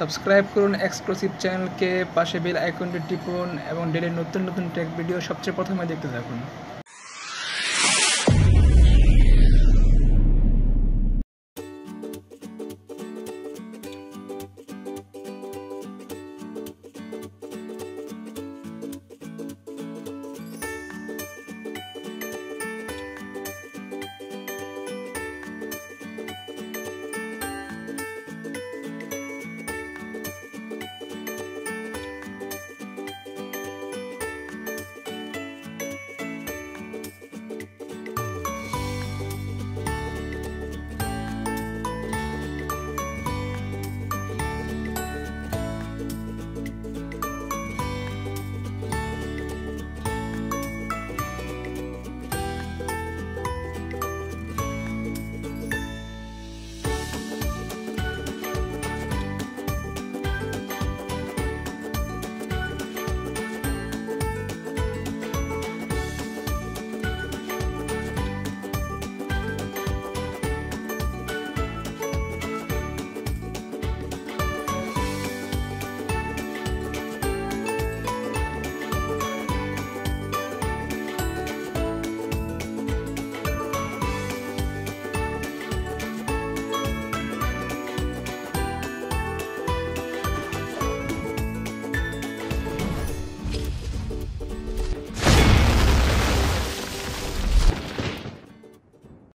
Subscribe করুন exclusive চ্যানেলকে, পাশে বেল আইকনটি টিপুন এবং ডেইলি নতুন নতুন টেক ভিডিও সবচেয়ে প্রথমে দেখতে থাকুন।